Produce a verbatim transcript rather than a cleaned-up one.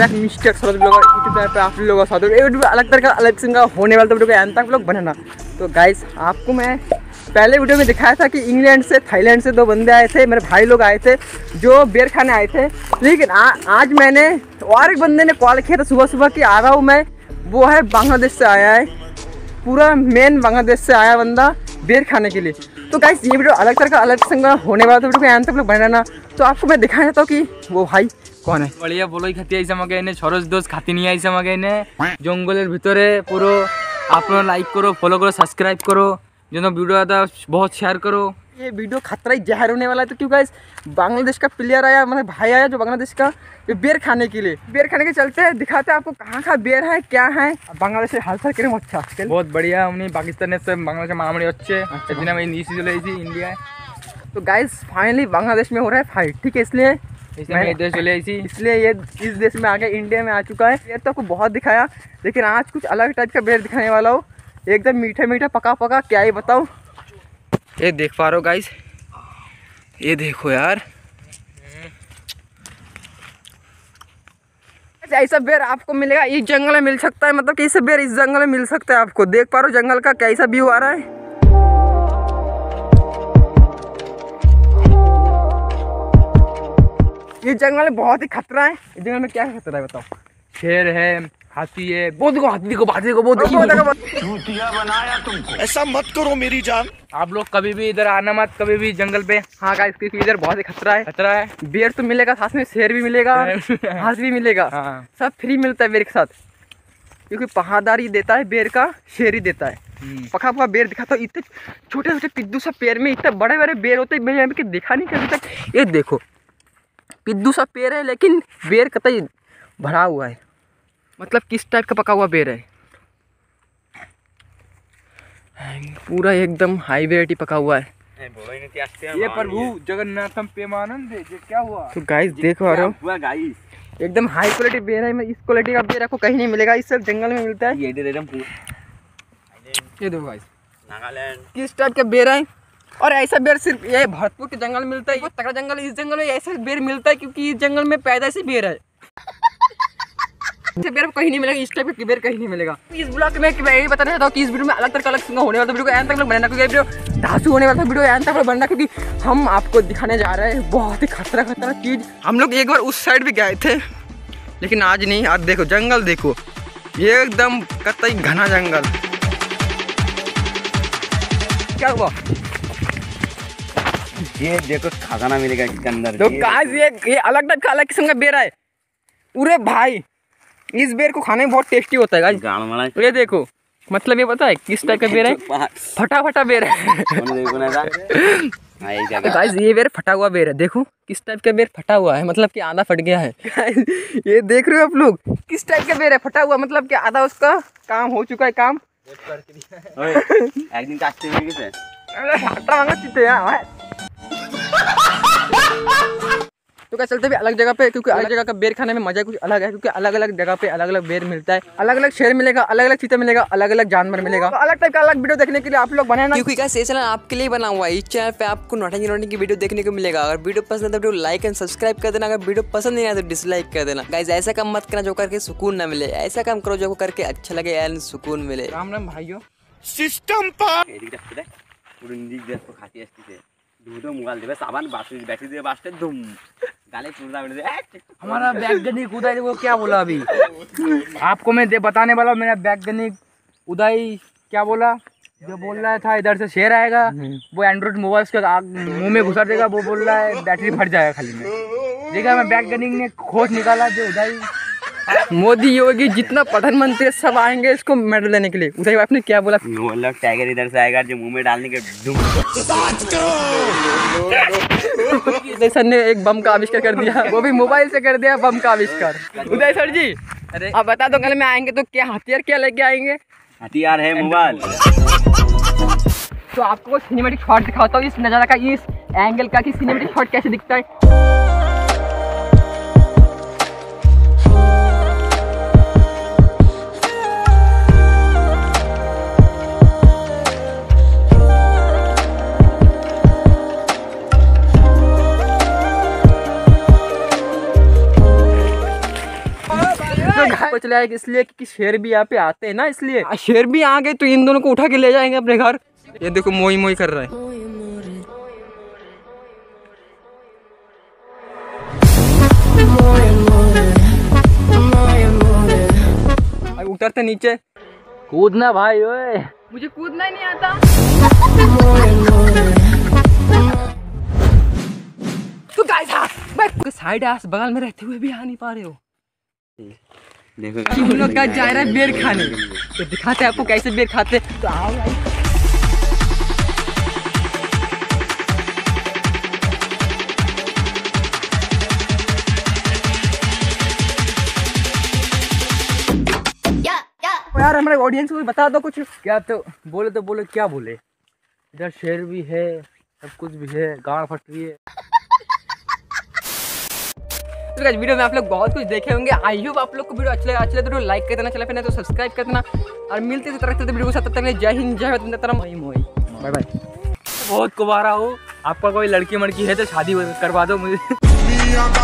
Back mistake Saroj blogger YouTube app पे आप लोगों का स्वागत है। यूट्यूब अलग तरह का अलग सिंह का होने वाला तो एंड तक लोग बनाना। तो गाइस आपको मैं पहले वीडियो में दिखाया था कि इंग्लैंड से थाईलैंड से दो बंदे आए थे, मेरे भाई लोग आए थे जो बेर खाने आए थे। लेकिन आ, आज मैंने और एक बंदे ने कॉल किया था सुबह सुबह कि आ रहा हूँ मैं, वो है बांग्लादेश से आया है, पूरा मेन बांग्लादेश से आया बंदा बेर खाने के लिए। तो गाइस ये वीडियो अलग तरह का अलग सिंह होने वाला तो वीडियो एंड तक लोग बनाना। तो आपको मैं दिखाया जाता हूँ कि वो भाई कौन है। बढ़िया बोलो ही खाती आई समझ इन्हें सरोज दोष खाती नहीं आई समझ इन्हें जंगल भीतरे पूरा। आप लोग लाइक करो, फॉलो करो, सब्सक्राइब करो, जो वीडियो आता बहुत शेयर करो। ये वीडियो खतरा ही जहर होने वाला है। तो क्यों गाइस बांग्लादेश का प्लेयर आया, मतलब भाई आया जो बांग्लादेश का बेर खाने के लिए। बेर खाने के चलते हैं, दिखाते हैं आपको कहाँ कहाँ बेर है क्या है। बांग्लादेश हाल सर करें अच्छा आजकल बहुत बढ़िया। हमने पाकिस्तान से बांग्लादेश मामले अच्छे चले इंडिया। तो गाइस फाइनली बांग्लादेश में हो रहा है फाइट, ठीक है, इसलिए इसलिए इसलिए ये इस देश में आ गया, इंडिया में आ चुका है। ये तो आपको बहुत दिखाया, लेकिन आज कुछ अलग टाइप का बेर दिखाने वाला हो, एकदम मीठा मीठा पका पका, क्या ही बताओ। ये देख पा रहे हो गाइस, ये देखो यार ऐसा बेर आपको मिलेगा इस जंगल में, मिल सकता है, मतलब कैसा बेर इस जंगल में मिल सकता है आपको। देख पा रहे हो जंगल का कैसा व्यू आ रहा है। ये जंगल में बहुत ही खतरा है। इस जंगल में क्या खतरा है बताओ? शेर है, हाथी है, बहुत को हाथी को बाजी को बहुत चूतिया बनाया तुमको। ऐसा मत करो मेरी जान, आप लोग कभी भी इधर आना मत, कभी भी जंगल पे। हाँ गाइस क्योंकि इधर बहुत ही खतरा है। खतरा है, बेर तो मिलेगा, साथ में शेर भी मिलेगा, हाथी भी मिलेगा। हाँ। सब फ्री मिलता है बेर के साथ, क्योंकि पहाड़दारी देता है बेर का, शेर ही देता है। पका पका बेर दिखाता हूँ। इतने छोटे छोटे पिद्दू सा पेड़ में इतने बड़े बड़े बेर होते हैं, मेरे यहाँ पे दिखा नहीं कभी तक। ये देखो पिद्दू सा पेड़ है, लेकिन बेर कतई भरा हुआ है, मतलब किस टाइप का पका हुआ बेर है, पूरा एकदम हाई वेराइटी पका हुआ है। ये प्रभु जगन्नाथम प्रेमानंद है, क्या हुआ? तो गाइस देखो आ रहा गाइस एकदम हाई क्वालिटी बेर है। इस क्वालिटी का बेर आपको कहीं नहीं मिलेगा, इस सब जंगल में मिलता है। ये देखो गाइस किस टाइप का बेर है, और ऐसा बेर सिर्फ ये भरतपुर के जंगल मिलता है। बहुत तगड़ा जंगल है, इस जंगल में ऐसा बेर मिलता है क्योंकि इस जंगल में पैदा से बेर है। ऐसे बेर कहीं नहीं मिलेगा, इस टाइप का बेर कहीं नहीं मिलेगा। इस ब्लॉग में मैं यही बताना चाहता हूँ कि इस वीडियो में अलग तरह का अलग सिंगा होने वाला, वीडियो को एंड तक लोग बनना, क्योंकि वीडियो धांसू होने वाला, वीडियो एंड तक लोग बनना, क्योंकि हम आपको दिखाने जा रहे हैं बहुत ही खतरा खतरा चीज़। हम लोग एक बार उस साइड भी गए थे, लेकिन आज नहीं। आज देखो जंगल, देखो एकदम कतई घना जंगल। क्या हुआ? ये देखो खजाना मिलेगा इसके अंदर। तो गाइस ये ये अलग टाइप का अलग किस्म का बेर है। अरे भाई इस बेर को खाने में बहुत टेस्टी होता है गाइस। ये देखो मतलब ये पता है किस टाइप का बेर है? फटा फटा बेर है। तो गाइस ये बेर फटा हुआ बेर है, देखो किस टाइप का बेर फटा हुआ है, मतलब कि आधा फट गया है। ये देख रहे हो आप लोग किस टाइप का बेर है, फटा हुआ, मतलब कि आधा उसका काम हो चुका है। काम तो क्या चलते भी अलग जगह पे, क्योंकि अलग जगह का बेर खाने में मजा कुछ अलग है, क्योंकि अलग अलग जगह पे अलग अलग बेर मिलता है, अलग अलग शेर मिलेगा, अलग अलग चीता मिलेगा, अलग अलग जानवर मिलेगा। तो अलग टाइप का अलग वीडियो देखने के लिए आप लोग बने ना, क्योंकि ये चैनल आपके लिए बना हुआ है। इस चैनल पे आपको नौटंकी नौटंकी की वीडियो देखने को मिलेगा। अगर वीडियो पसंद है तो लाइक एंड सब्सक्राइब कर देना, अगर वीडियो पसंद नहीं आया तो डिसलाइक कर देना। गाइस ऐसा काम मत करना जो करके सुकून ना मिले, ऐसा काम करो जो करके अच्छा लगे एंड सुकून मिले। राम नाम भाइयों सिस्टम पर खाती दो मोबाइल देवे सामान बैटरी दे बास्ते धूम गाले दे। हमारा बैग गनी उदाई वो क्या बोला अभी? आपको मैं बताने वाला मेरा बैग गनी उदाई क्या बोला? जो बोल रहा था इधर से शेर आएगा, वो एंड्रॉइड मोबाइल उसके मुंह में घुसा देगा, वो बोल रहा है बैटरी फट जाएगा खाली में। देखा मैं बैग गनी ने खोज निकाला जो उदाई मोदी योगी जितना प्रधानमंत्री सब आएंगे इसको मेडल देने के लिए। उदय बाप ने क्या बोला? बोला टाइगर इधर से आएगा जो मुंह में डालने के उदय सर ने एक बम का आविष्कार कर दिया, वो भी मोबाइल से कर दिया बम का आविष्कार। उदय सर जी अरे आप बता दो कल में आएंगे तो क्या हथियार क्या लेके आएंगे? हथियार है मोबाइल। तो आपको सिनेमेटिक शॉट दिखाता हूँ इस नज़ारा का, इस एंगल का, कि सिनेमेटिक शॉट कैसे दिखता है। लायक इसलिए क्योंकि शेर भी यहाँ पे आते हैं ना, इसलिए शेर भी आ गए तो इन दोनों को उठा के ले जाएंगे अपने घर। ये देखो मोई मोई कर रहा है। उतरते नीचे, कूदना भाई, ओए मुझे कूदना ही नहीं आता। तो गाइस मैं साइड आस बगल में रहते हुए भी आ नहीं पा रहे हो। देखो हम लोग का जा रहा है बेर खाने, तो दिखाते हैं आपको कैसे बेर खाते। तो आओ भाई, यार हमारे ऑडियंस को बता दो कुछ क्या, तो बोले तो बोले क्या बोले। इधर शेर भी है, सब कुछ भी है, गाड़ फट रही है। तो गाइस वीडियो में आप लोग बहुत कुछ देखे होंगे। आई होप आप लोग को वीडियो अच्छा लगा। अच्छा लगा तो लाइक कर देना, चला फिर तो सब्सक्राइब कर देना, और मिलते तरह तरह वीडियो को साथ तक। जय हिंद, जय भारत, बाय बाय। बहुत कुबारा हो, आपका कोई लड़की मड़की है तो शादी करवा दो मुझे।